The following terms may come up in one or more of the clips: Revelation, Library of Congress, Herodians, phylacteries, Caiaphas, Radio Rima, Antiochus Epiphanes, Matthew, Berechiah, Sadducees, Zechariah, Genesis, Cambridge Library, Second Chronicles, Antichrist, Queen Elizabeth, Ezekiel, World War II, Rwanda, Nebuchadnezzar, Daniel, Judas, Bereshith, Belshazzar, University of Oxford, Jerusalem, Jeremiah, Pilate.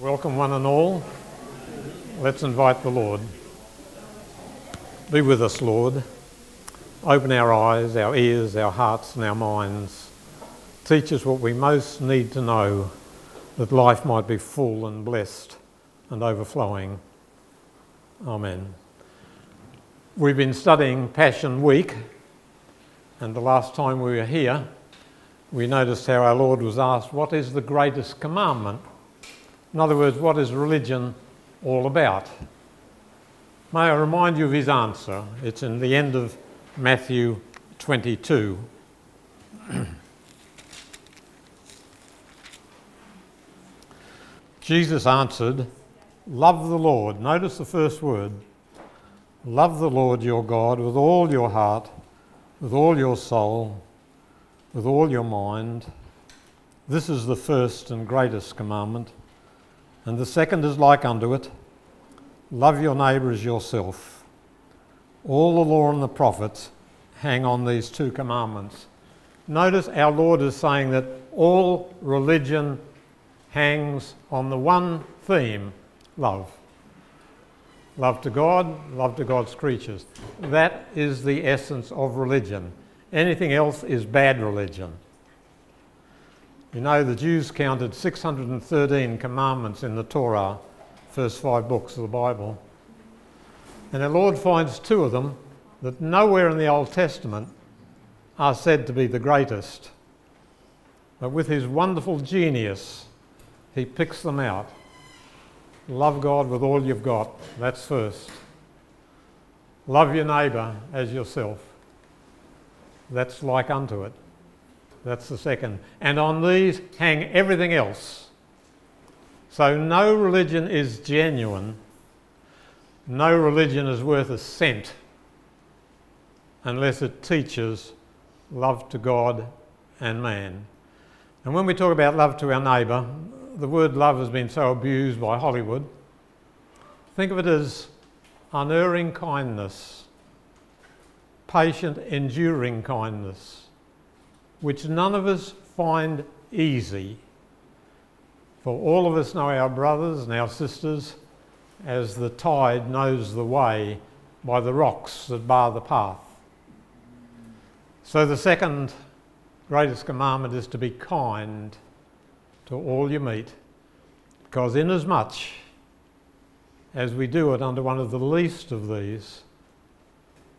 Welcome one and all. Let's invite the Lord. Be with us, Lord. Open our eyes, our ears, our hearts and our minds. Teach us what we most need to know, that life might be full and blessed and overflowing. Amen. We've been studying Passion Week, and the last time we were here, we noticed how our Lord was asked, what is the greatest commandment? In other words, what is religion all about? May I remind you of his answer? It's in the end of Matthew 22. Jesus answered, love the Lord. Notice the first word. Love the Lord your God with all your heart, with all your soul, with all your mind. This is the first and greatest commandment. And the second is like unto it, love your neighbour as yourself. All the law and the prophets hang on these two commandments. Notice our Lord is saying that all religion hangs on the one theme, love. Love to God, love to God's creatures. That is the essence of religion. Anything else is bad religion. You know, the Jews counted 613 commandments in the Torah, first five books of the Bible. And our Lord finds two of them that nowhere in the Old Testament are said to be the greatest. But with his wonderful genius, he picks them out. Love God with all you've got, that's first. Love your neighbour as yourself, that's like unto it. That's the second. And on these hang everything else. So no religion is genuine. No religion is worth a cent unless it teaches love to God and man. And when we talk about love to our neighbour, the word love has been so abused by Hollywood. Think of it as unerring kindness, patient, enduring kindness, which none of us find easy. For all of us know our brothers and our sisters as the tide knows the way by the rocks that bar the path. So the second greatest commandment is to be kind to all you meet, because inasmuch as we do it under one of the least of these,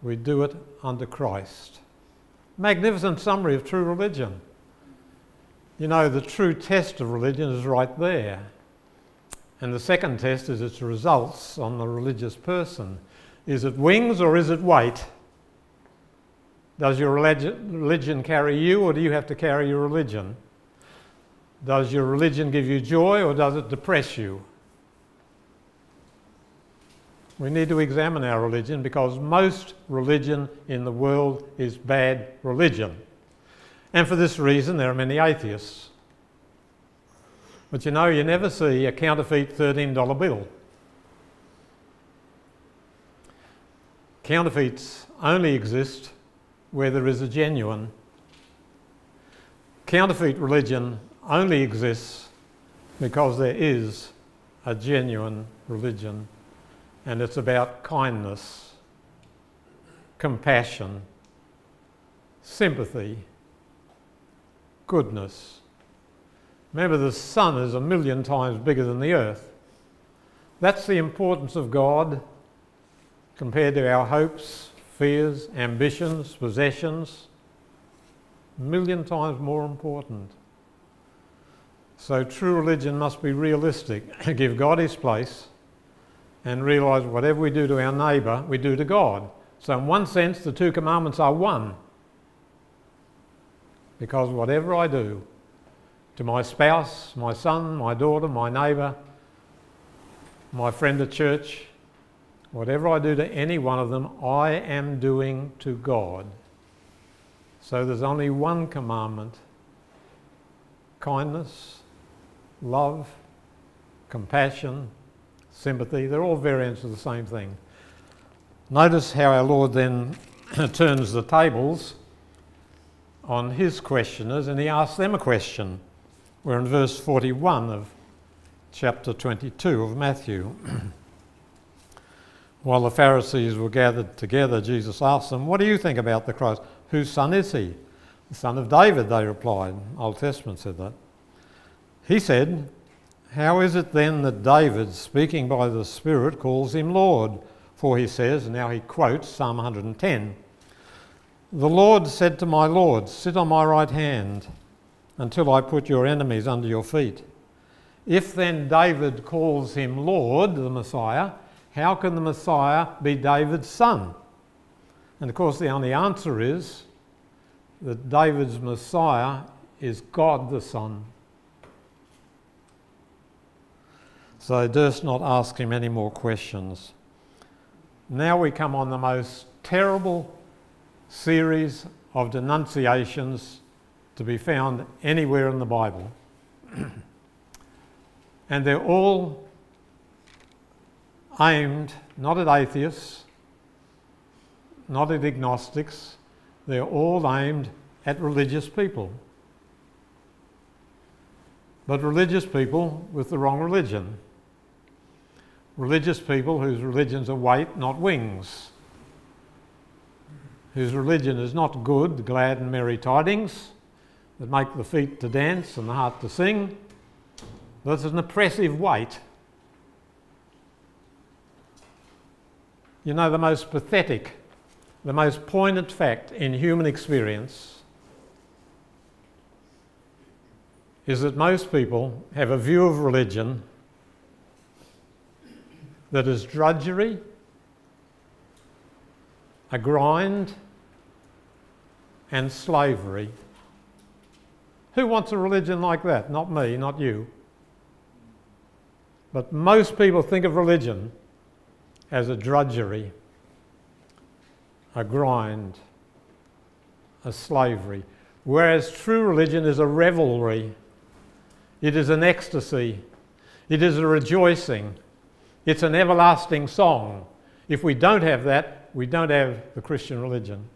we do it under Christ. Magnificent summary of true religion. You know, the true test of religion is right there. And the second test is its results on the religious person. Is it wings or is it weight? Does your religion carry you or do you have to carry your religion? Does your religion give you joy or does it depress you? We need to examine our religion, because most religion in the world is bad religion. And for this reason, there are many atheists. But you know, you never see a counterfeit $13 bill. Counterfeits only exist where there is a genuine. Counterfeit religion only exists because there is a genuine religion. And it's about kindness, compassion, sympathy, goodness. Remember, the sun is 1 million times bigger than the earth. That's the importance of God compared to our hopes, fears, ambitions, possessions. 1 million times more important. So true religion must be realistic. Give God his place, and realise whatever we do to our neighbour, we do to God. So in one sense, the two commandments are one. Because whatever I do to my spouse, my son, my daughter, my neighbour, my friend at church, whatever I do to any one of them, I am doing to God. So there's only one commandment: kindness, love, compassion, sympathy. They're all variants of the same thing. Notice how our Lord then turns the tables on his questioners, and he asks them a question. We're in verse 41 of chapter 22 of Matthew. While the Pharisees were gathered together, Jesus asked them, "What do you think about the Christ? Whose son is he?" "The son of David," they replied. Old Testament said that. He said, "How is it then that David, speaking by the Spirit, calls him Lord? For he says," and now he quotes Psalm 110, "The Lord said to my Lord, sit on my right hand until I put your enemies under your feet." If then David calls him Lord, the Messiah, how can the Messiah be David's son? And of course the only answer is that David's Messiah is God the Son. So they durst not ask him any more questions. Now we come on the most terrible series of denunciations to be found anywhere in the Bible. And they're all aimed not at atheists, not at agnostics, they're all aimed at religious people. But religious people with the wrong religion. Religious people whose religions are weight, not wings. Whose religion is not good, glad and merry tidings that make the feet to dance and the heart to sing. That's an oppressive weight. You know, the most pathetic, the most poignant fact in human experience is that most people have a view of religion that is drudgery, a grind, and slavery. Who wants a religion like that? Not me, not you. But most people think of religion as a drudgery, a grind, a slavery. Whereas true religion is a revelry. It is an ecstasy. It is a rejoicing. It's an everlasting song. If we don't have that, we don't have the Christian religion.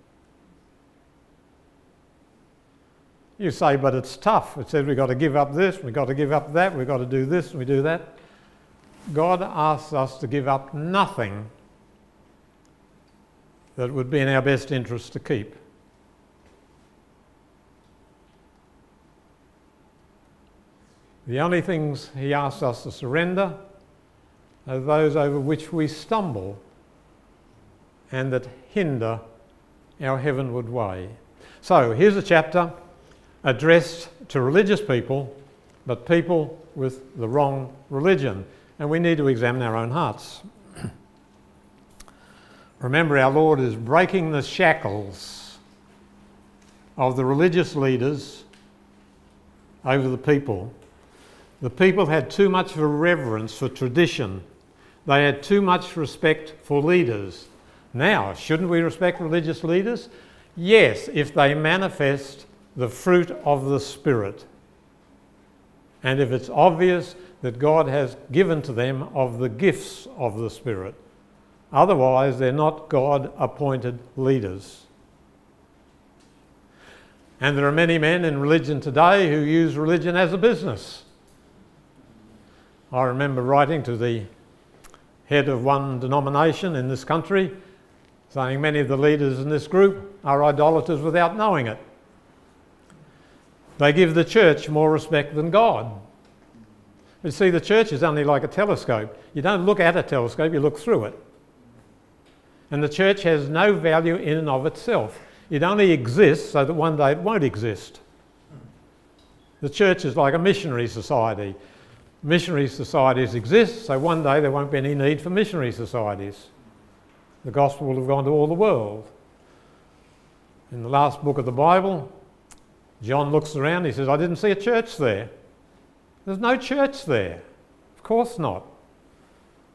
You say, but it's tough. It says we've got to give up this, we've got to give up that, we've got to do this, and we do that. God asks us to give up nothing that would be in our best interest to keep. The only things he asks us to surrender are those over which we stumble and that hinder our heavenward way. So here's a chapter addressed to religious people, but people with the wrong religion. And we need to examine our own hearts. Remember, our Lord is breaking the shackles of the religious leaders over the people. The people had too much of a reverence for tradition. They had too much respect for leaders. Now, shouldn't we respect religious leaders? Yes, if they manifest the fruit of the Spirit. And if it's obvious that God has given to them of the gifts of the Spirit. Otherwise, they're not God-appointed leaders. And there are many men in religion today who use religion as a business. I remember writing to the head of one denomination in this country saying many of the leaders in this group are idolaters without knowing it. They give the church more respect than God. You see, the church is only like a telescope. You don't look at a telescope, you look through it. And the church has no value in and of itself. It only exists so that one day it won't exist. The church is like a missionary society. Missionary societies exist, so one day there won't be any need for missionary societies. The gospel will have gone to all the world. In the last book of the Bible, John looks around, he says, "I didn't see a church there." There's no church there. Of course not.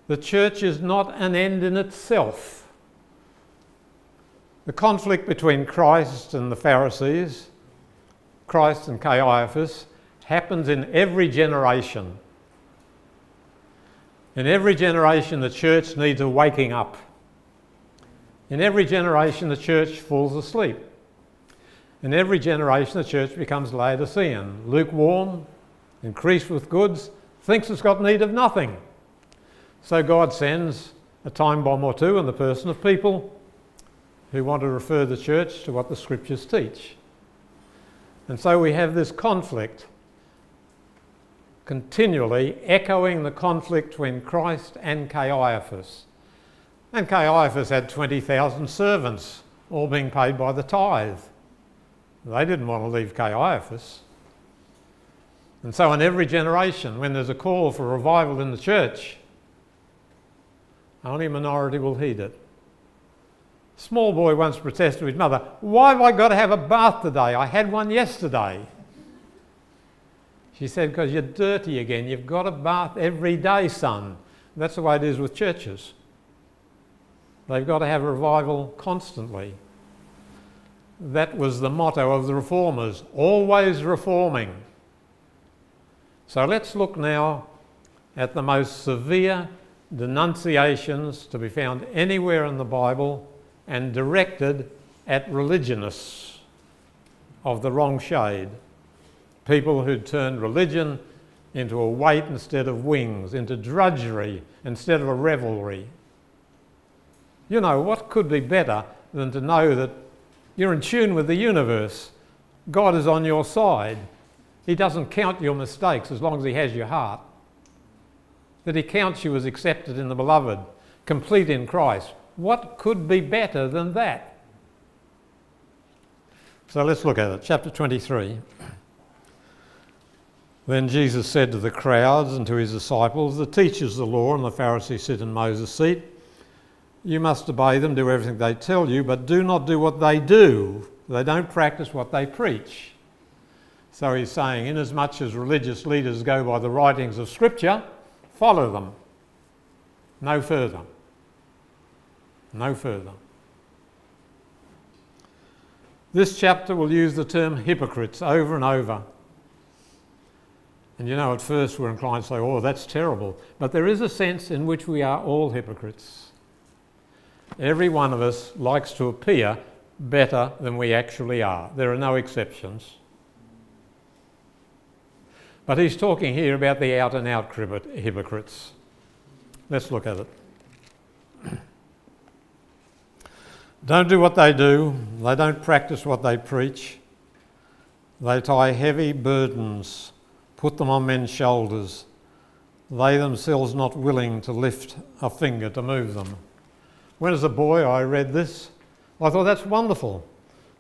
The church is not an end in itself. The conflict between Christ and the Pharisees, Christ and Caiaphas, happens in every generation. In every generation, the church needs a waking up. In every generation, the church falls asleep. In every generation, the church becomes Laodicean, lukewarm, increased with goods, thinks it's got need of nothing. So God sends a time bomb or two in the person of people who want to refer the church to what the scriptures teach. And so we have this conflict continually echoing the conflict between Christ and Caiaphas. And Caiaphas had 20,000 servants, all being paid by the tithe. They didn't want to leave Caiaphas. And so in every generation, when there's a call for revival in the church, only a minority will heed it. A small boy once protested to his mother, "Why have I got to have a bath today? I had one yesterday." She said, "Because you're dirty again. You've got a bath every day, son." And that's the way it is with churches. They've got to have revival constantly. That was the motto of the reformers, always reforming. So let's look now at the most severe denunciations to be found anywhere in the Bible and directed at religionists of the wrong shade. People who'd turned religion into a weight instead of wings, into drudgery instead of a revelry. You know, what could be better than to know that you're in tune with the universe? God is on your side. He doesn't count your mistakes as long as he has your heart. That he counts you as accepted in the beloved, complete in Christ. What could be better than that? So let's look at it. Chapter 23. Then Jesus said to the crowds and to his disciples, "The teachers of the law and the Pharisees sit in Moses' seat. You must obey them, do everything they tell you, but do not do what they do. They don't practice what they preach." So he's saying, inasmuch as religious leaders go by the writings of Scripture, follow them. No further. No further. This chapter will use the term hypocrites over and over. And you know, at first we're inclined to say, "Oh, that's terrible." But there is a sense in which we are all hypocrites. Every one of us likes to appear better than we actually are. There are no exceptions. But he's talking here about the out-and-out hypocrites. Let's look at it. Don't do what they do. They don't practice what they preach. They tie heavy burdens, put them on men's shoulders, they themselves not willing to lift a finger to move them. When as a boy I read this, I thought, that's wonderful.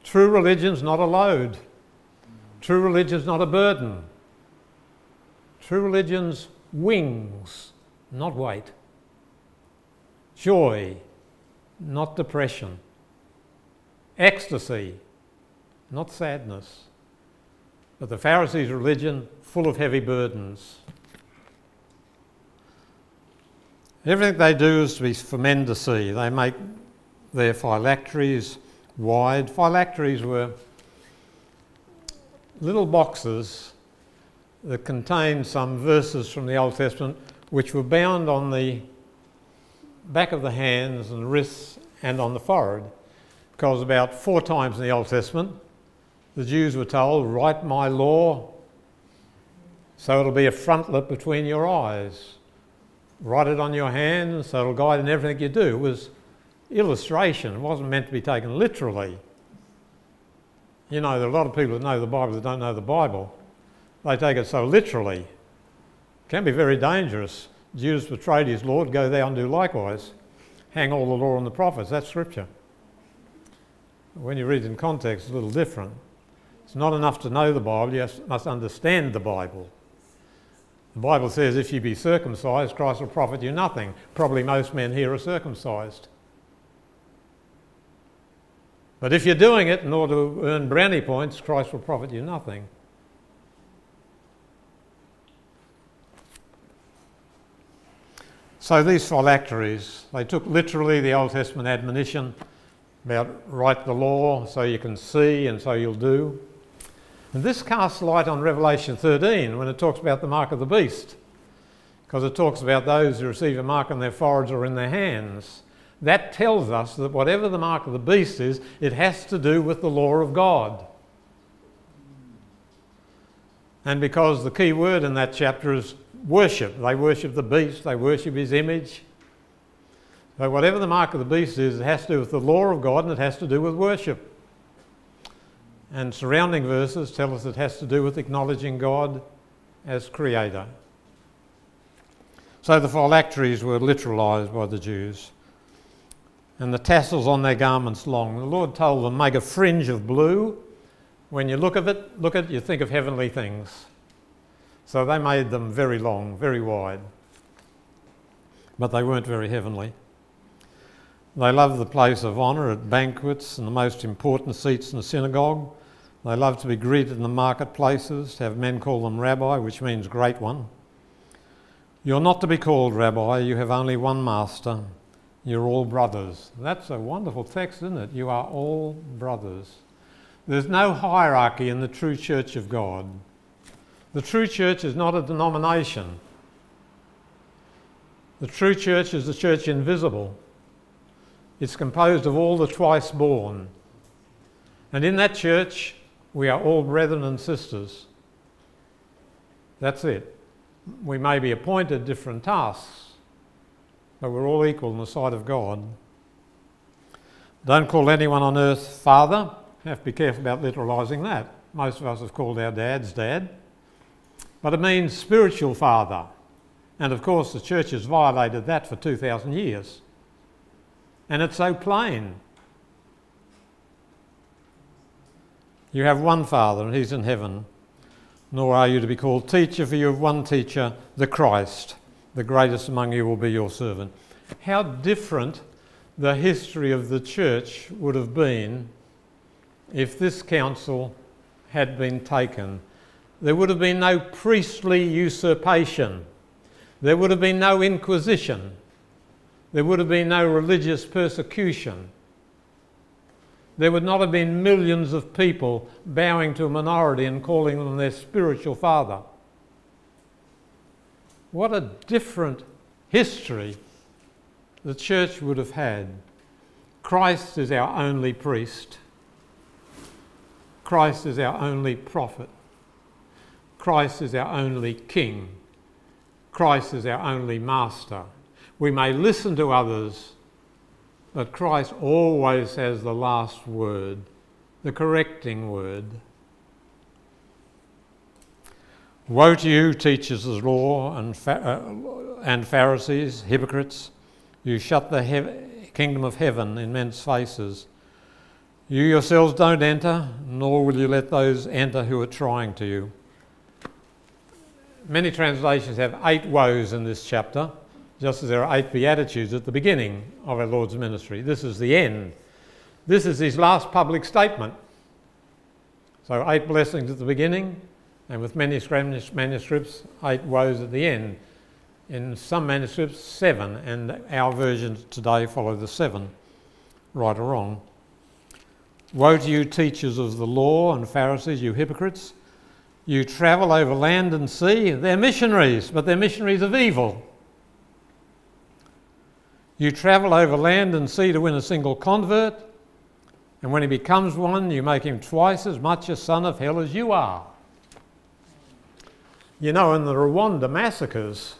True religion's not a load. True religion's not a burden. True religion's wings, not weight. Joy, not depression. Ecstasy, not sadness. But the Pharisees' religion, full of heavy burdens. Everything they do is to be for men to see. They make their phylacteries wide. Phylacteries were little boxes that contained some verses from the Old Testament which were bound on the back of the hands and wrists and on the forehead, because about 4 times in the Old Testament the Jews were told, "Write my law so it'll be a frontlet between your eyes. Write it on your hand so it'll guide in everything you do." It was illustration. It wasn't meant to be taken literally. You know, there are a lot of people that know the Bible that don't know the Bible. They take it so literally. It can be very dangerous. Judas betrayed his Lord, go thou and do likewise. Hang all the law on the prophets. That's scripture. When you read it in context, it's a little different. It's not enough to know the Bible, you must understand the Bible. The Bible says, if you be circumcised, Christ will profit you nothing. Probably most men here are circumcised. But if you're doing it in order to earn brownie points, Christ will profit you nothing. So these phylacteries, they took literally the Old Testament admonition about write the law so you can see and so you'll do. And this casts light on Revelation 13 when it talks about the mark of the beast, because it talks about those who receive a mark on their foreheads or in their hands. That tells us that whatever the mark of the beast is, it has to do with the law of God. And because the key word in that chapter is worship. They worship the beast, they worship his image. So whatever the mark of the beast is, it has to do with the law of God and it has to do with worship. And surrounding verses tell us it has to do with acknowledging God as creator. So the phylacteries were literalized by the Jews, and the tassels on their garments long. The Lord told them, make a fringe of blue. When you look at it, you think of heavenly things. So they made them very long, very wide. But they weren't very heavenly. They loved the place of honour at banquets and the most important seats in the synagogue. They loved to be greeted in the marketplaces, to have men call them rabbi, which means great one. You're not to be called rabbi, you have only one master. You're all brothers. That's a wonderful text, isn't it? You are all brothers. There's no hierarchy in the true church of God. The true church is not a denomination. The true church is the church invisible. It's composed of all the twice born. And in that church, we are all brethren and sisters. That's it. We may be appointed different tasks, but we're all equal in the sight of God. Don't call anyone on earth father. You have to be careful about literalising that. Most of us have called our dads dad. But it means spiritual father. And of course the church has violated that for 2,000 years. And it's so plain. You have one Father and he's in heaven. Nor are you to be called teacher, for you have one teacher, the Christ. The greatest among you will be your servant. How different the history of the church would have been if this council had been taken. There would have been no priestly usurpation. There would have been no inquisition. There would have been no religious persecution. There would not have been millions of people bowing to a minority and calling them their spiritual father. What a different history the church would have had. Christ is our only priest. Christ is our only prophet. Christ is our only king. Christ is our only master. We may listen to others, but Christ always has the last word, the correcting word. Woe to you, teachers of law and Pharisees, hypocrites! You shut the kingdom of heaven in men's faces. You yourselves don't enter, nor will you let those enter who are trying to you. Many translations have 8 woes in this chapter, just as there are 8 Beatitudes at the beginning of our Lord's ministry. This is the end. This is his last public statement. So 8 blessings at the beginning, and with many manuscripts, 8 woes at the end. In some manuscripts, 7, and our versions today follow the 7, right or wrong. Woe to you, teachers of the law and Pharisees, you hypocrites! You travel over land and sea. They're missionaries, but they're missionaries of evil. You travel over land and sea to win a single convert, and when he becomes one, you make him twice as much a son of hell as you are. You know, in the Rwanda massacres,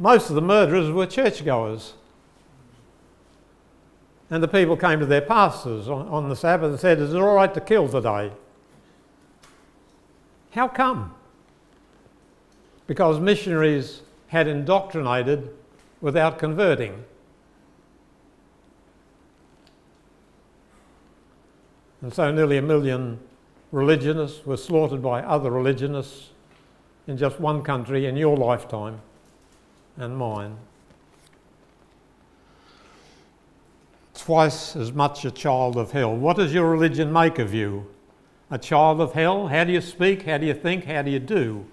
most of the murderers were churchgoers. And the people came to their pastors on the Sabbath and said, is it all right to kill today? How come? Because missionaries had indoctrinated without converting. And so nearly 1 million religionists were slaughtered by other religionists in just one country in your lifetime and mine. Twice as much a child of hell. What does your religion make of you? A child of hell? How do you speak? How do you think? How do you do?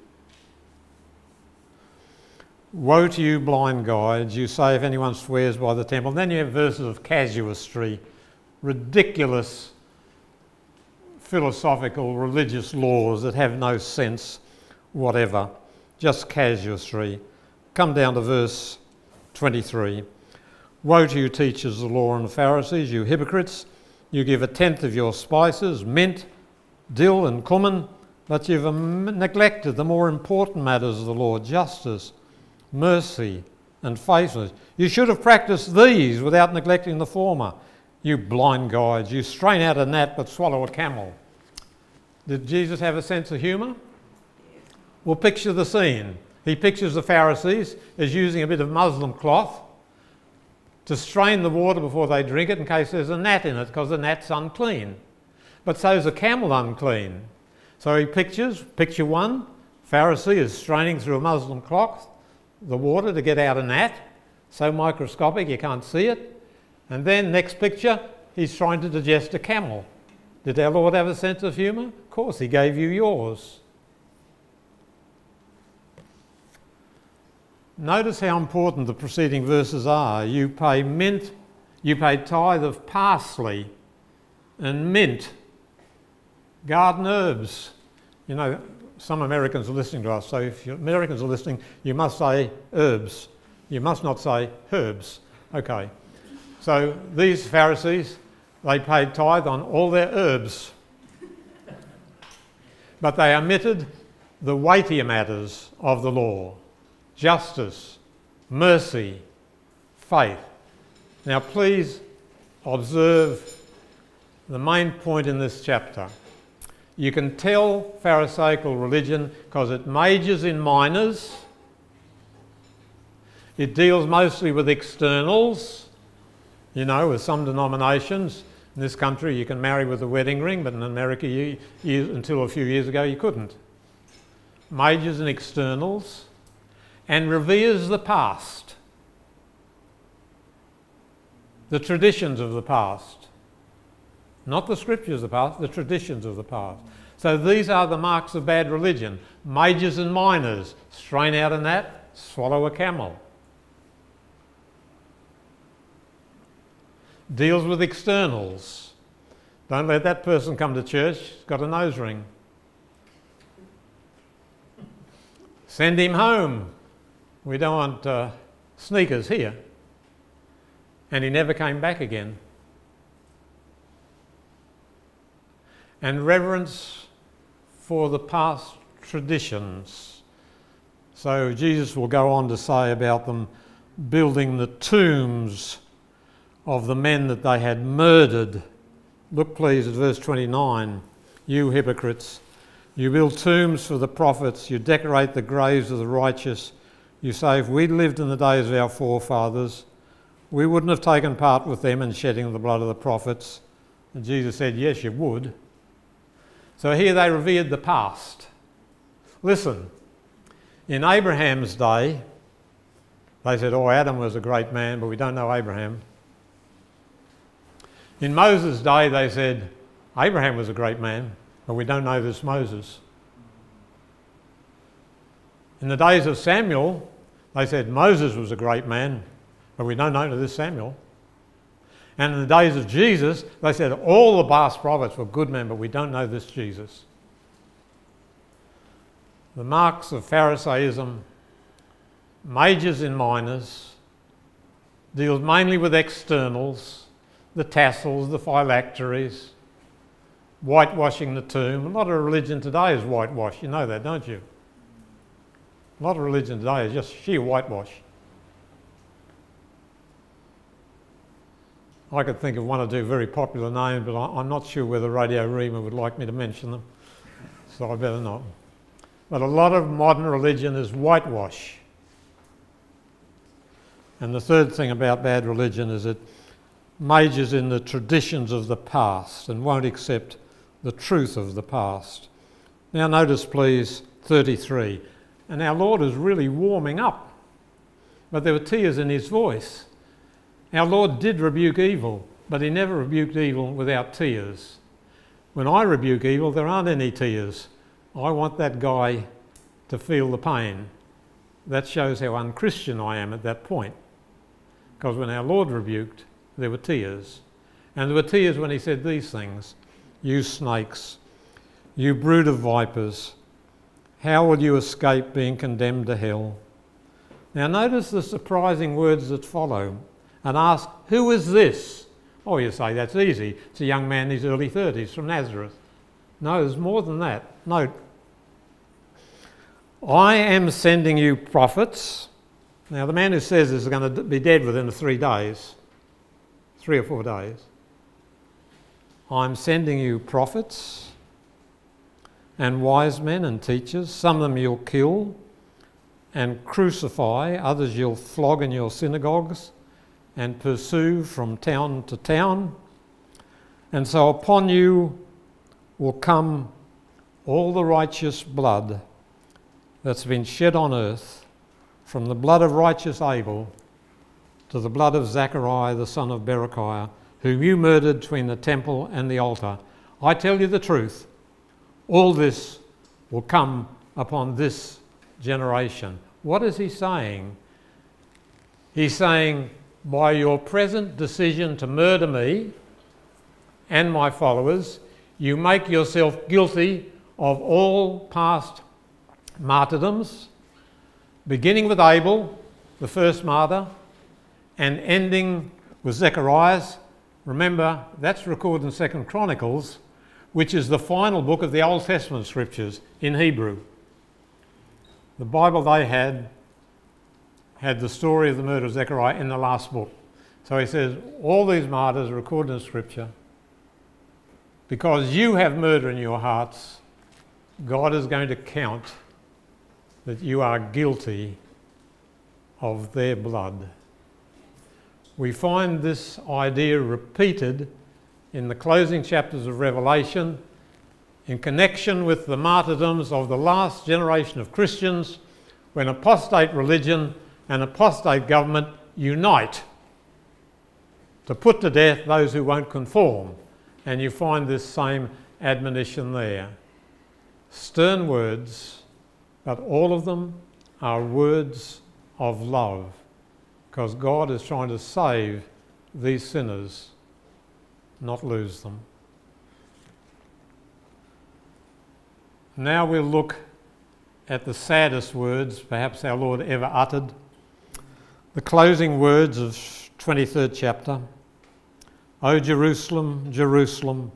Woe to you, blind guides. You say if anyone swears by the temple. And then you have verses of casuistry, ridiculous philosophical religious laws that have no sense whatever, just casuistry. Come down to verse 23. Woe to you, teachers of the law and the Pharisees, you hypocrites! You give a tenth of your spices, mint, dill and cumin, that you've neglected the more important matters of the Lord, justice, mercy, and faithfulness. You should have practiced these without neglecting the former. You blind guides, you strain out a gnat but swallow a camel. Did Jesus have a sense of humour? Well, picture the scene. He pictures the Pharisees as using a bit of muslin cloth to strain the water before they drink it in case there's a gnat in it, because the gnat's unclean. But so is a camel unclean. So he pictures, picture one, Pharisee is straining through a muslin cloth, the water to get out a gnat, so microscopic you can't see it. And then next picture, he's trying to digest a camel. Did our Lord have a sense of humour? Of course, he gave you yours. Notice how important the preceding verses are. You pay mint, you pay tithe of parsley and mint, garden herbs. You know, some Americans are listening to us, so if Americans are listening, you must say herbs. You must not say herbs. Okay. So these Pharisees, they paid tithe on all their herbs. But they omitted the weightier matters of the law. Justice, mercy, faith. Now please observe the main point in this chapter. You can tell Pharisaical religion because it majors in minors. It deals mostly with externals. You know, with some denominations in this country you can marry with a wedding ring, but in America until a few years ago you couldn't. Majors in externals. And reveres the past, the traditions of the past. Not the scriptures of the past, the traditions of the past. So these are the marks of bad religion. Majors and minors, strain out a gnat, swallow a camel. Deals with externals. Don't let that person come to church, he's got a nose ring. Send him home. We don't want sneakers here. And he never came back again. And reverence for the past traditions. So Jesus will go on to say about them building the tombs of the men that they had murdered. Look please at verse 29. You hypocrites, you build tombs for the prophets, you decorate the graves of the righteous. You say, if we'd lived in the days of our forefathers, we wouldn't have taken part with them in shedding the blood of the prophets. And Jesus said, yes, you would. So here they revered the past. Listen, in Abraham's day, they said, oh, Adam was a great man, but we don't know Abraham. In Moses' day, they said, Abraham was a great man, but we don't know this Moses. In the days of Samuel, they said Moses was a great man, but we don't know this Samuel. And in the days of Jesus, they said all the past prophets were good men, but we don't know this Jesus. The marks of Pharisaism, majors in minors, deals mainly with externals, the tassels, the phylacteries, whitewashing the tomb. A lot of religion today is whitewash, you know that, don't you? A lot of religion today is just sheer whitewash. I could think of one or two very popular names, but I'm not sure whether Radio Rima would like me to mention them, so I better not. But a lot of modern religion is whitewash. And the third thing about bad religion is it majors in the traditions of the past and won't accept the truth of the past. Now notice please 33. And our Lord is really warming up, but there were tears in his voice. Our Lord did rebuke evil, but he never rebuked evil without tears. When I rebuke evil, there aren't any tears. I want that guy to feel the pain. That shows how unchristian I am at that point. Because when our Lord rebuked, there were tears. And there were tears when he said these things. You snakes, you brood of vipers, how will you escape being condemned to hell? Now notice the surprising words that follow. And ask, who is this? Oh, you say, that's easy. It's a young man in his early 30s from Nazareth. No, there's more than that. Note, I am sending you prophets. Now, the man who says this is going to be dead within 3 days, 3 or 4 days. I'm sending you prophets and wise men and teachers. Some of them you'll kill and crucify. Others you'll flog in your synagogues and pursue from town to town. And so upon you will come all the righteous blood that's been shed on earth, from the blood of righteous Abel to the blood of Zechariah the son of Berechiah, whom you murdered between the temple and the altar. I tell you the truth, all this will come upon this generation. What is he saying? He's saying, by your present decision to murder me and my followers, you make yourself guilty of all past martyrdoms, beginning with Abel, the first martyr, and ending with Zechariah's. Remember, that's recorded in Second Chronicles, which is the final book of the Old Testament scriptures in Hebrew. The Bible they had the story of the murder of Zechariah in the last book. So he says, all these martyrs are recorded in scripture. Because you have murder in your hearts, God is going to count that you are guilty of their blood. We find this idea repeated in the closing chapters of Revelation in connection with the martyrdoms of the last generation of Christians, when apostate religion and apostate government unite to put to death those who won't conform. And you find this same admonition there. Stern words, but all of them are words of love, because God is trying to save these sinners, not lose them. Now we'll look at the saddest words perhaps our Lord ever uttered, the closing words of 23rd chapter. O Jerusalem, Jerusalem,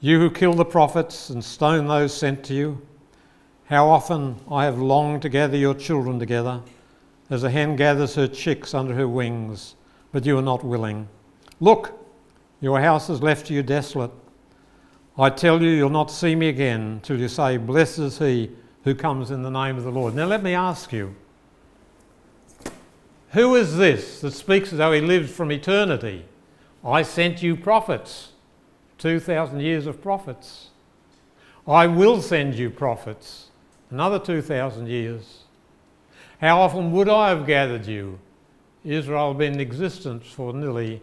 you who kill the prophets and stone those sent to you, how often I have longed to gather your children together, as a hen gathers her chicks under her wings, but you are not willing. Look, your house is left to you desolate. I tell you, you'll not see me again till you say, blessed is he who comes in the name of the Lord. Now let me ask you, who is this that speaks as though he lived from eternity? I sent you prophets, 2,000 years of prophets. I will send you prophets, another 2,000 years. How often would I have gathered you? Israel had been in existence for nearly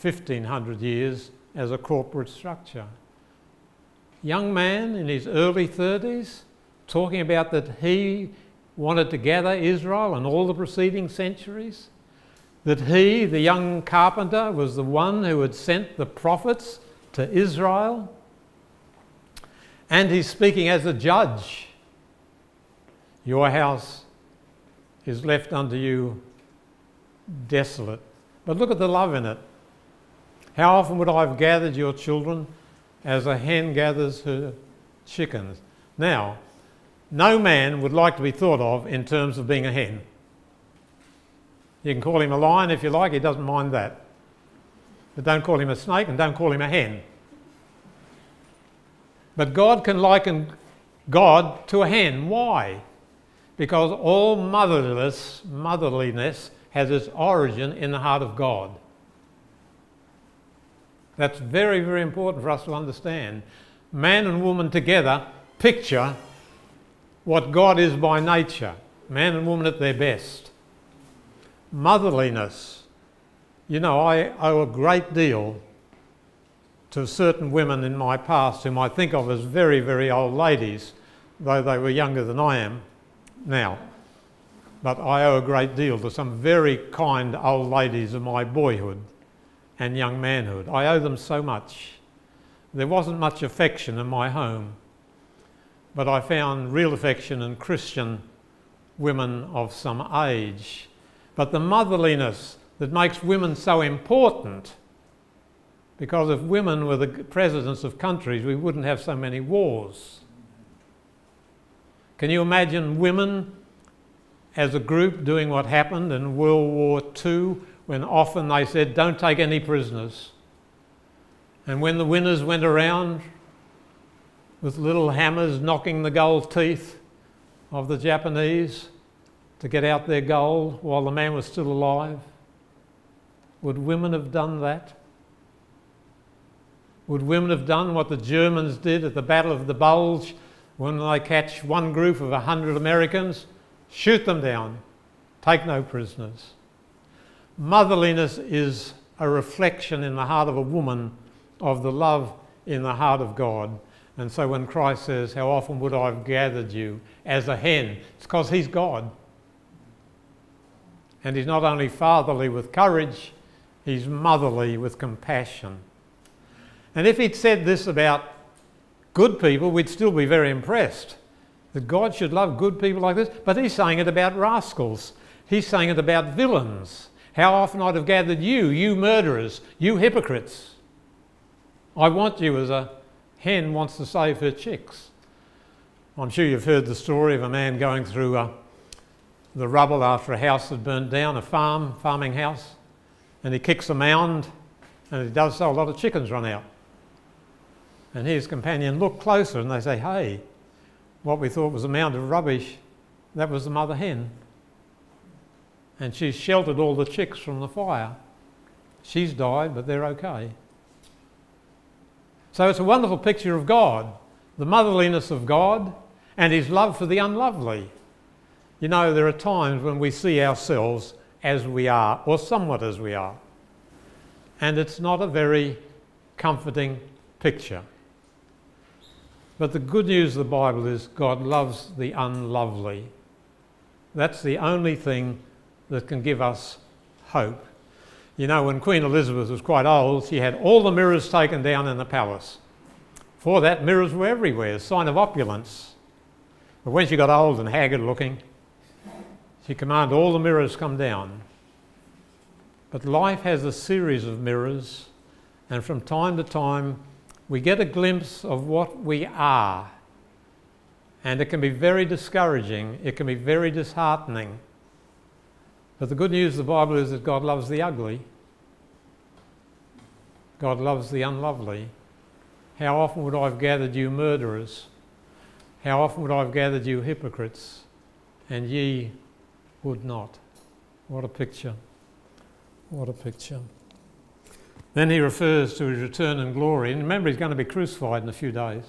1,500 years as a corporate structure. Young man in his early 30s, talking about that he wanted to gather Israel and all the preceding centuries. That he, the young carpenter, was the one who had sent the prophets to Israel. And he's speaking as a judge. Your house is left unto you desolate. But look at the love in it. How often would I have gathered your children as a hen gathers her chickens? Now, no man would like to be thought of in terms of being a hen. You can call him a lion if you like, he doesn't mind that. But don't call him a snake and don't call him a hen. But God can liken God to a hen. Why? Because all motherliness has its origin in the heart of God. That's very, very important for us to understand. Man and woman together picture what God is by nature. Man and woman at their best. Motherliness. You know, I owe a great deal to certain women in my past whom I think of as very, very old ladies, though they were younger than I am now. But I owe a great deal to some very kind old ladies of my boyhood and young manhood. I owe them so much. There wasn't much affection in my home, but I found real affection in Christian women of some age. But the motherliness that makes women so important, because if women were the presidents of countries, we wouldn't have so many wars. Can you imagine women as a group doing what happened in World War II, when often they said, don't take any prisoners? And when the winners went around with little hammers knocking the gold teeth of the Japanese to get out their gold while the man was still alive, would women have done that? Would women have done what the Germans did at the Battle of the Bulge when they catch one group of 100 Americans? Shoot them down, take no prisoners. Motherliness is a reflection in the heart of a woman of the love in the heart of God. And so when Christ says, how often would I have gathered you as a hen? It's because he's God. And he's not only fatherly with courage, he's motherly with compassion. And if he'd said this about good people, we'd still be very impressed that God should love good people like this. But he's saying it about rascals. He's saying it about villains. How often I'd have gathered you, you murderers, you hypocrites. I want you as a hen wants to save her chicks. I'm sure you've heard the story of a man going through the rubble after a house had burnt down, a farming house, and he kicks a mound, and he does so, a lot of chickens run out. And his companion look closer and they say, hey, what we thought was a mound of rubbish, that was the mother hen. And she's sheltered all the chicks from the fire. She's died, but they're okay. So it's a wonderful picture of God, the motherliness of God and his love for the unlovely. You know, there are times when we see ourselves as we are, or somewhat as we are. And it's not a very comforting picture. But the good news of the Bible is God loves the unlovely. That's the only thing that can give us hope. You know, when Queen Elizabeth was quite old, she had all the mirrors taken down in the palace. Before that, mirrors were everywhere, a sign of opulence. But when she got old and haggard looking, she commanded all the mirrors come down. But life has a series of mirrors, and from time to time we get a glimpse of what we are, and it can be very discouraging, it can be very disheartening. But the good news of the Bible is that God loves the ugly. God loves the unlovely. How often would I have gathered you murderers? How often would I have gathered you hypocrites? And ye would not. What a picture. What a picture. Then he refers to his return in glory. And remember, he's going to be crucified in a few days.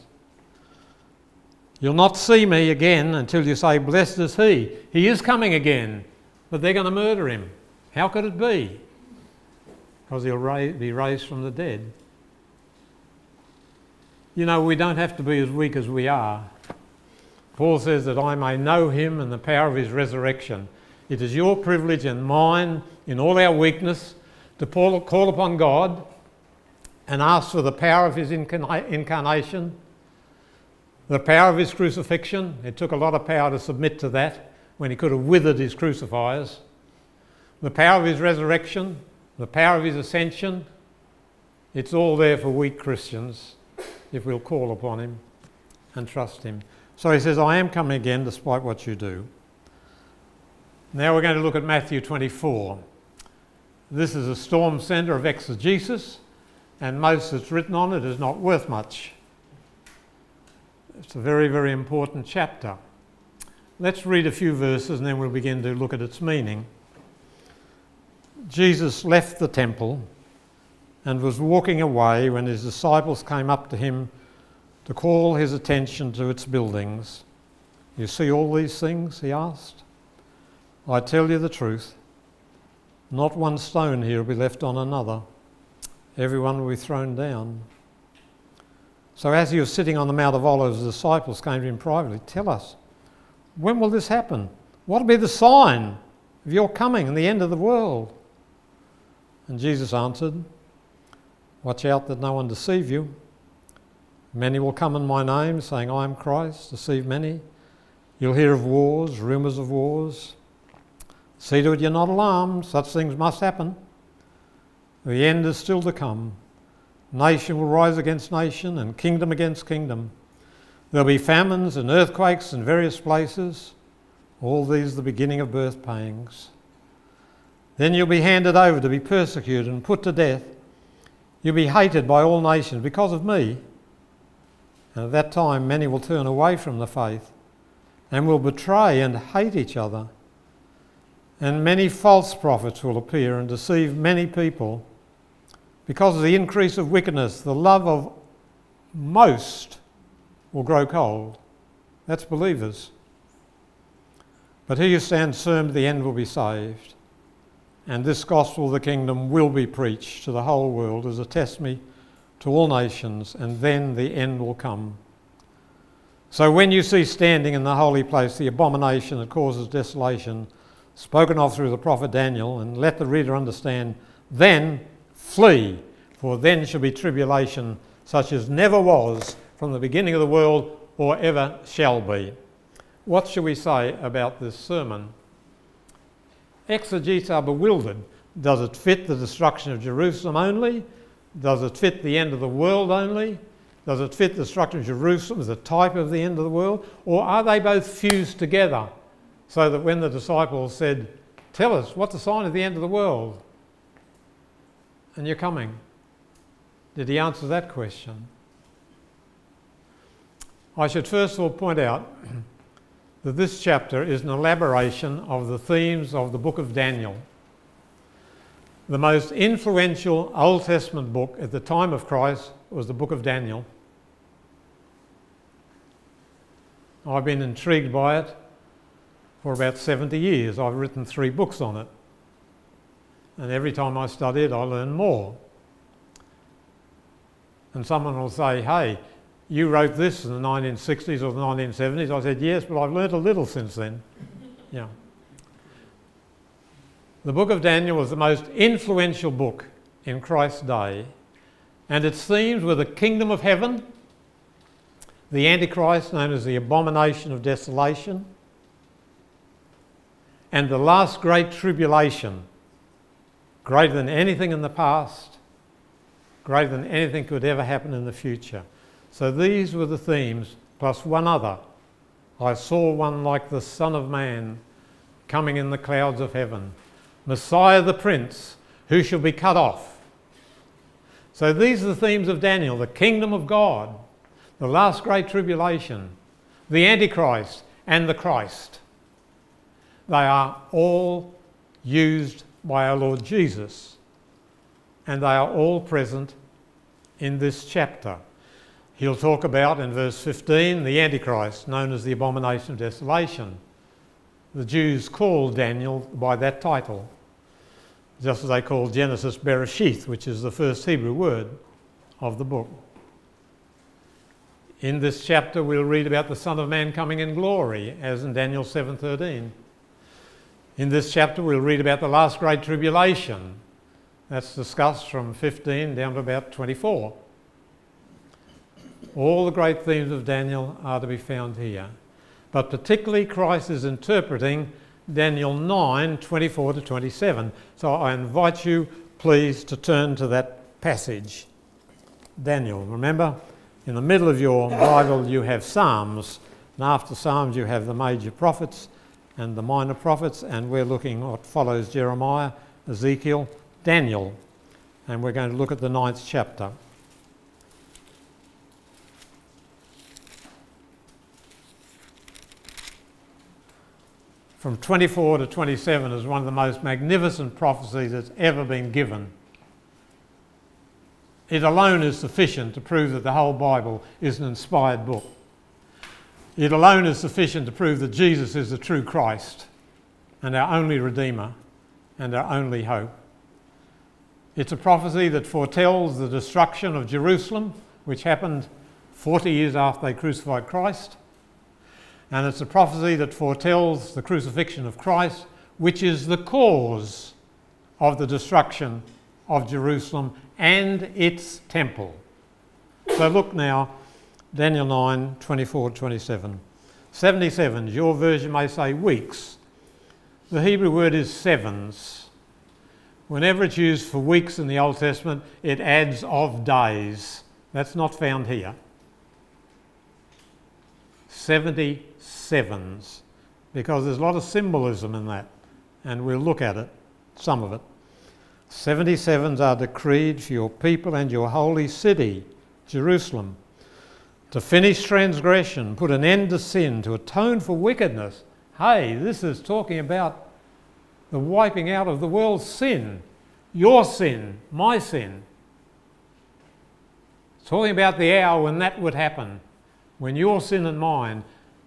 You'll not see me again until you say, blessed is he. He is coming again. But they're going to murder him. How could it be? Because he'll be raised from the dead. You know, we don't have to be as weak as we are. Paul says that I may know him and the power of his resurrection. It is your privilege and mine, in all our weakness, to call upon God and ask for the power of his incarnation, the power of his crucifixion. It took a lot of power to submit to that when he could have withered his crucifiers. The power of his resurrection, the power of his ascension. It's all there for weak Christians if we'll call upon him and trust him. So he says, I am coming again despite what you do. Now we're going to look at Matthew 24. This is a storm centre of exegesis, and most that's written on it is not worth much. It's a very, very important chapter. Let's read a few verses and then we'll begin to look at its meaning. Jesus left the temple and was walking away when his disciples came up to him to call his attention to its buildings. You see all these things? He asked. I tell you the truth, not one stone here will be left on another. Everyone will be thrown down. So as he was sitting on the Mount of Olives, the disciples came to him privately. Tell us, when will this happen? What will be the sign of your coming and the end of the world? And Jesus answered, watch out that no one deceive you. Many will come in my name, saying, I am Christ, deceive many. You'll hear of wars, rumours of wars. See to it you're not alarmed, such things must happen. The end is still to come. Nation will rise against nation and kingdom against kingdom. There'll be famines and earthquakes in various places. All these the beginning of birth pangs. Then you'll be handed over to be persecuted and put to death. You'll be hated by all nations because of me. And at that time many will turn away from the faith and will betray and hate each other. And many false prophets will appear and deceive many people. Because of the increase of wickedness, the love of most will grow cold. That's believers. But he who stands firm to the end will be saved. And this gospel of the kingdom will be preached to the whole world as a testimony to all nations, and then the end will come. So when you see standing in the holy place the abomination that causes desolation, spoken of through the prophet Daniel, and let the reader understand, then flee, for then shall be tribulation such as never was from the beginning of the world or ever shall be. What shall we say about this sermon? Exegetes are bewildered. Does it fit the destruction of Jerusalem only? Does it fit the end of the world only? Does it fit the destruction of Jerusalem as a type of the end of the world? Or are they both fused together so that when the disciples said, tell us, what's the sign of the end of the world? And you're coming. Did he answer that question? I should first of all point out that this chapter is an elaboration of the themes of the book of Daniel, the most influential Old Testament book at the time of Christ was the book of Daniel. I've been intrigued by it for about 70 years. I've written 3 books on it, and every time I study it I learn more. And someone will say, hey, you wrote this in the 1960s or the 1970s. I said, yes, but I've learnt a little since then. Yeah. The book of Daniel was the most influential book in Christ's day, and its themes were the kingdom of heaven, the Antichrist known as the abomination of desolation, and the last great tribulation, greater than anything in the past, greater than anything could ever happen in the future. So these were the themes, plus one other. I saw one like the Son of Man coming in the clouds of heaven, Messiah the Prince, who shall be cut off. So these are the themes of Daniel, the kingdom of God, the last great tribulation, the Antichrist and the Christ. They are all used by our Lord Jesus, and they are all present in this chapter. He'll talk about, in verse 15, the Antichrist, known as the abomination of desolation. The Jews called Daniel by that title, just as they called Genesis Bereshith, which is the first Hebrew word of the book. In this chapter we'll read about the Son of Man coming in glory, as in Daniel 7:13. In this chapter we'll read about the last great tribulation. That's discussed from 15 down to about 24. All the great themes of Daniel are to be found here. But particularly Christ is interpreting Daniel 9:24 to 27. So I invite you, please, to turn to that passage. Daniel, remember, in the middle of your Bible you have Psalms, and after Psalms you have the major prophets and the minor prophets, and we're looking at what follows Jeremiah, Ezekiel, Daniel, and we're going to look at the 9th chapter. From 24 to 27 is one of the most magnificent prophecies that's ever been given. It alone is sufficient to prove that the whole Bible is an inspired book. It alone is sufficient to prove that Jesus is the true Christ and our only Redeemer and our only hope. It's a prophecy that foretells the destruction of Jerusalem, which happened 40 years after they crucified Christ. And it's a prophecy that foretells the crucifixion of Christ, which is the cause of the destruction of Jerusalem and its temple. So look now, Daniel 9:24-27. 77s, your version may say weeks. The Hebrew word is sevens. Whenever it's used for weeks in the Old Testament, it adds of days. That's not found here. 77s, because there's a lot of symbolism in that, and we'll look at it, some of it. 77s are decreed for your people and your holy city, Jerusalem, to finish transgression, put an end to sin, to atone for wickedness. Hey, this is talking about the wiping out of the world's sin, your sin, my sin. It's talking about the hour when that would happen, when your sin and mine,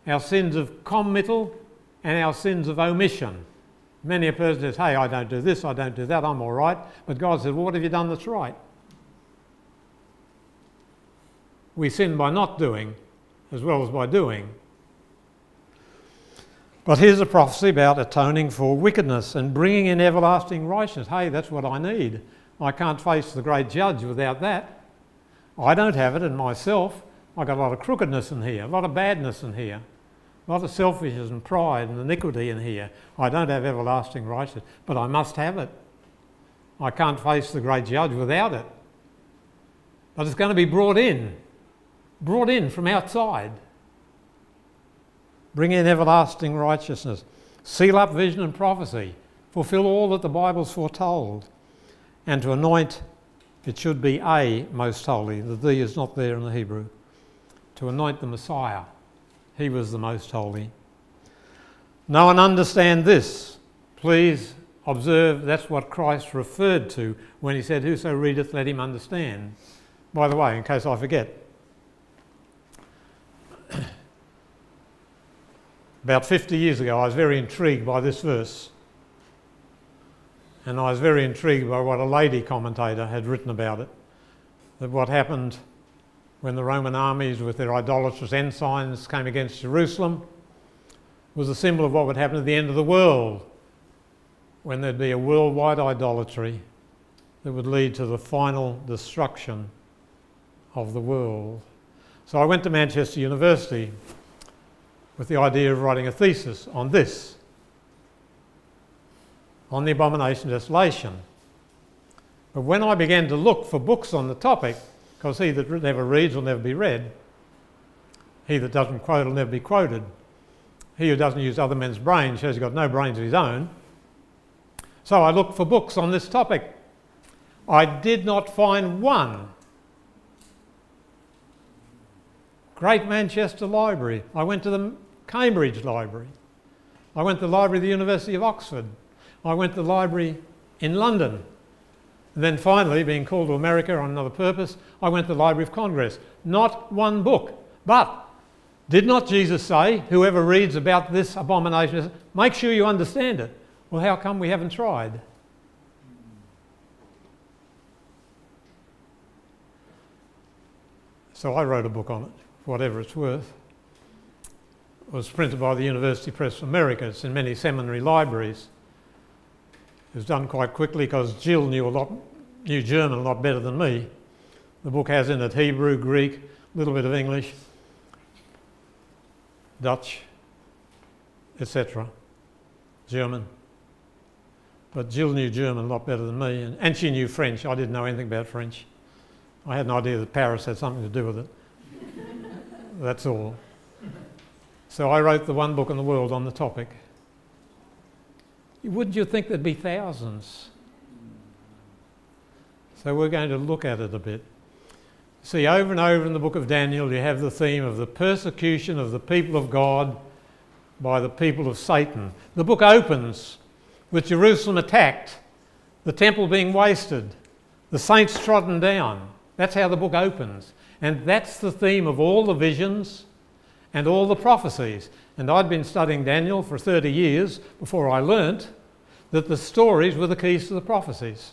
our sins of committal and our sins of omission. Many a person says, hey, I don't do this, I don't do that, I'm all right. But God says, well, what have you done that's right? We sin by not doing as well as by doing. But here's a prophecy about atoning for wickedness and bringing in everlasting righteousness. Hey, that's what I need. I can't face the great judge without that. I don't have it in myself. I've got a lot of crookedness in here, a lot of badness in here. A lot of selfishness and pride and iniquity in here. I don't have everlasting righteousness, but I must have it. I can't face the great judge without it. But it's going to be brought in from outside. Bring in everlasting righteousness. Seal up vision and prophecy. Fulfill all that the Bible's foretold. And to anoint, it should be a most holy. The D is not there in the Hebrew. To anoint the Messiah. He was the most holy. Know and understand this. Please observe that's what Christ referred to when he said, whoso readeth, let him understand. By the way, in case I forget, about 50 years ago I was very intrigued by this verse. And I was very intrigued by what a lady commentator had written about it, that what happened when the Roman armies with their idolatrous ensigns came against Jerusalem was a symbol of what would happen at the end of the world, when there'd be a worldwide idolatry that would lead to the final destruction of the world. So I went to Manchester University with the idea of writing a thesis on this, on the abomination of desolation. But when I began to look for books on the topic, because he that never reads will never be read, he that doesn't quote will never be quoted, he who doesn't use other men's brains shows he's got no brains of his own. So I looked for books on this topic. I did not find one. Great Manchester Library. I went to the Cambridge Library. I went to the Library of the University of Oxford. I went to the Library in London. And then finally, being called to America on another purpose, I went to the Library of Congress. Not one book. But did not Jesus say, whoever reads about this abomination, make sure you understand it? Well, how come we haven't tried? So I wrote a book on it, whatever it's worth. It was printed by the University Press of America. It's in many seminary libraries. It was done quite quickly because Jill knew German a lot better than me. The book has in it Hebrew, Greek, a little bit of English, Dutch, etc., German. But Jill knew German a lot better than me, and she knew French. I didn't know anything about French. I had an idea that Paris had something to do with it. That's all. So I wrote the one book in the world on the topic. Wouldn't you think there'd be thousands? So we're going to look at it a bit. See, over and over in the book of Daniel, you have the theme of the persecution of the people of God by the people of Satan. The book opens with Jerusalem attacked, the temple being wasted, the saints trodden down. That's how the book opens. And that's the theme of all the visions and all the prophecies. And I'd been studying Daniel for 30 years before I learnt that the stories were the keys to the prophecies.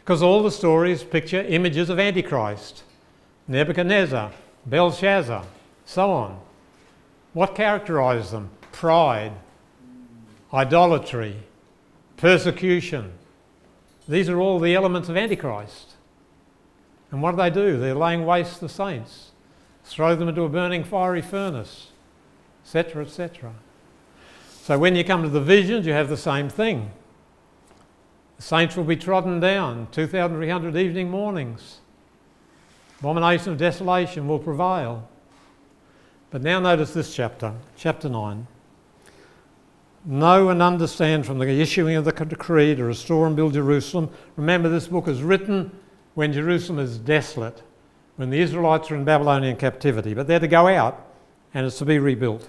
Because all the stories picture images of Antichrist, Nebuchadnezzar, Belshazzar, so on. What characterised them? Pride, idolatry, persecution. These are all the elements of Antichrist. And what do? They're laying waste the saints. Throw them into a burning fiery furnace, etc., etc. So when you come to the visions, you have the same thing. The saints will be trodden down, 2,300 evening mornings. Abomination of desolation will prevail. But now notice this chapter, chapter 9. Know and understand from the issuing of the decree to restore and build Jerusalem. Remember, this book is written when Jerusalem is desolate, when the Israelites are in Babylonian captivity. But they're to go out and it's to be rebuilt.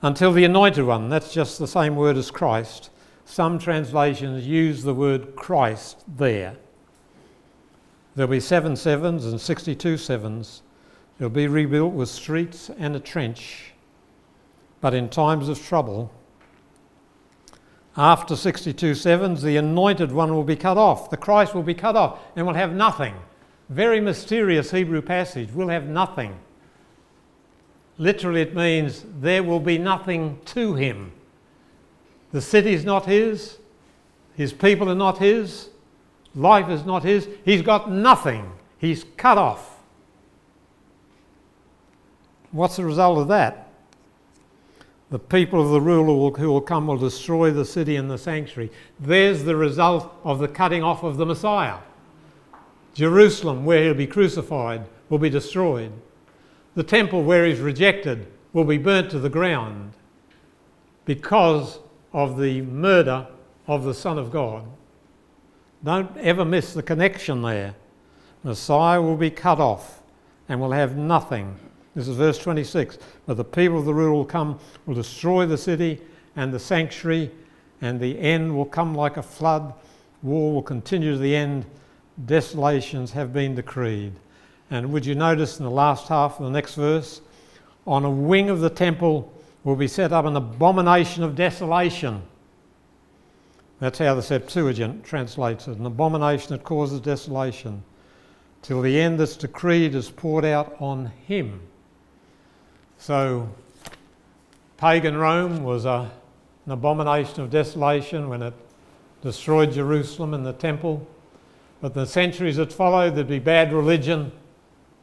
Until the Anointed One, that's just the same word as Christ. Some translations use the word Christ there. There'll be 7 sevens and 62 sevens. It'll be rebuilt with streets and a trench. But in times of trouble, after 62 sevens, the Anointed One will be cut off. The Christ will be cut off and will have nothing. Very mysterious Hebrew passage, will have nothing. Literally it means there will be nothing to him. The city's not his people are not his, life is not his, he's got nothing, he's cut off. What's the result of that? The people of the ruler who will come will destroy the city and the sanctuary. There's the result of the cutting off of the Messiah. Jerusalem, where he'll be crucified, will be destroyed. The temple where he's rejected will be burnt to the ground because of the murder of the Son of God. Don't ever miss the connection there. Messiah will be cut off and will have nothing. This is verse 26. But the people of the ruler will come, will destroy the city and the sanctuary, and the end will come like a flood. War will continue to the end. Desolations have been decreed. And would you notice in the last half of the next verse, on a wing of the temple will be set up an abomination of desolation. That's how the Septuagint translates it, an abomination that causes desolation. Till the end that's decreed is poured out on him. So pagan Rome was an abomination of desolation when it destroyed Jerusalem and the temple. But the centuries that followed, there'd be bad religion.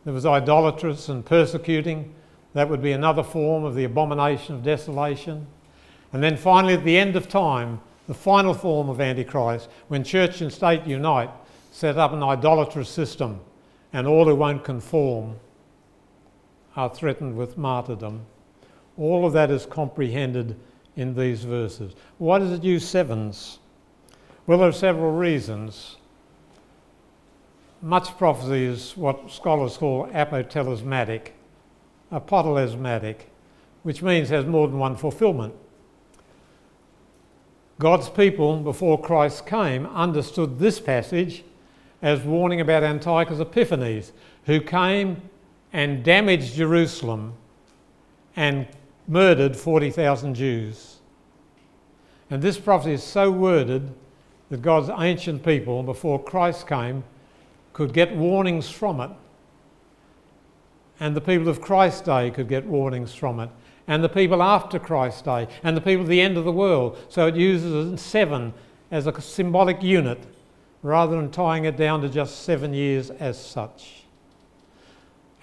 There was idolatrous and persecuting. That would be another form of the abomination of desolation. And then finally, at the end of time, the final form of Antichrist, when church and state unite, set up an idolatrous system, and all who won't conform are threatened with martyrdom. All of that is comprehended in these verses. Why does it use sevens? Well, there are several reasons. Much prophecy is what scholars call apotelesmatic, which means has more than one fulfillment. God's people, before Christ came, understood this passage as warning about Antiochus Epiphanes, who came and damaged Jerusalem and murdered 40,000 Jews. And this prophecy is so worded that God's ancient people, before Christ came, could get warnings from it. And the people of Christ's day could get warnings from it. And the people after Christ's day. And the people at the end of the world. So it uses 7 as a symbolic unit rather than tying it down to just 7 years as such.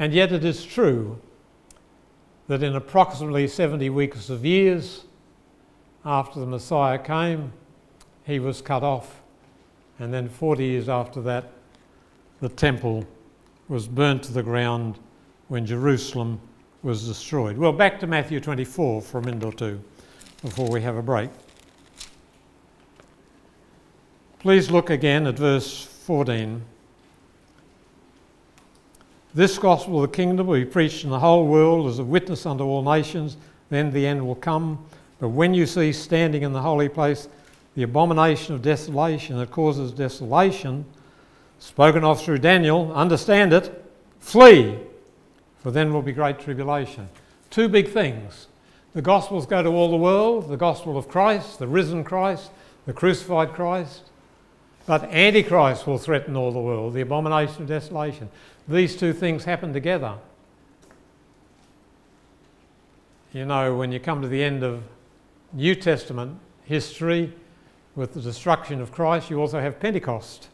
And yet it is true that in approximately 70 weeks of years after the Messiah came, he was cut off. And then 40 years after that, the temple was burnt to the ground when Jerusalem was destroyed. Well, back to Matthew 24 for a minute or two before we have a break. Please look again at verse 14. This gospel of the kingdom will be preached in the whole world as a witness unto all nations, then the end will come. But when you see standing in the holy place the abomination of desolation that causes desolation, spoken of through Daniel, understand it, flee, for then will be great tribulation. Two big things. The Gospels go to all the world, the Gospel of Christ, the risen Christ, the crucified Christ, but Antichrist will threaten all the world, the abomination of desolation. These two things happen together. You know, when you come to the end of New Testament history with the destruction of Christ, you also have Pentecost.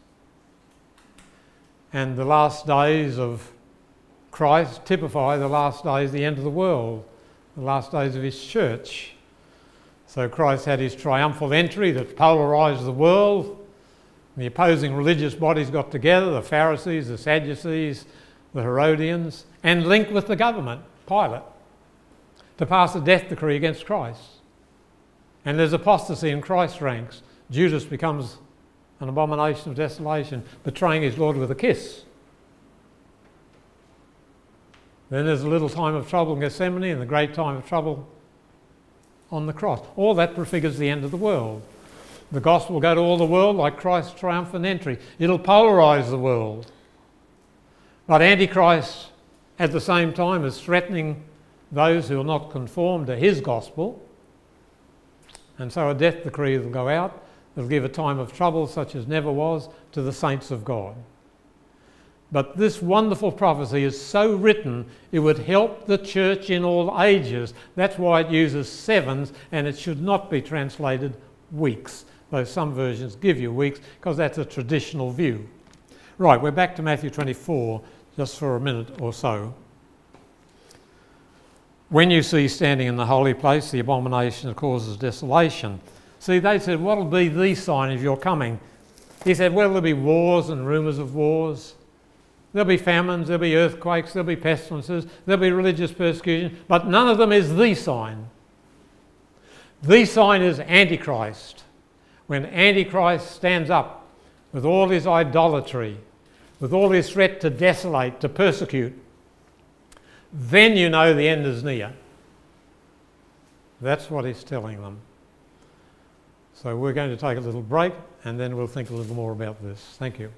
And the last days of Christ typify the last days, the end of the world, the last days of his church. So Christ had his triumphal entry that polarised the world. The opposing religious bodies got together, the Pharisees, the Sadducees, the Herodians, and linked with the government, Pilate. to pass a death decree against Christ. And there's apostasy in Christ's ranks. Judas becomes an abomination of desolation, betraying his Lord with a kiss. Then there's a little time of trouble in Gethsemane and the great time of trouble on the cross. All that prefigures the end of the world. The gospel will go to all the world like Christ's triumphant entry. It'll polarize the world. But Antichrist, at the same time, is threatening those who will not conform to his gospel. And so a death decree will go out. It'll give a time of trouble such as never was to the saints of God. But this wonderful prophecy is so written it would help the church in all ages. That's why it uses sevens, and it should not be translated weeks, though some versions give you weeks, because that's a traditional view. Right, we're back to Matthew 24 just for a minute or so. When you see standing in the holy place the abomination that causes desolation. See, they said, what'll be the sign of your coming? He said, well, there'll be wars and rumours of wars. There'll be famines, there'll be earthquakes, there'll be pestilences, there'll be religious persecution, but none of them is the sign. The sign is Antichrist. When Antichrist stands up with all his idolatry, with all his threat to desolate, to persecute, then you know the end is near. That's what he's telling them. So we're going to take a little break and then we'll think a little more about this. Thank you.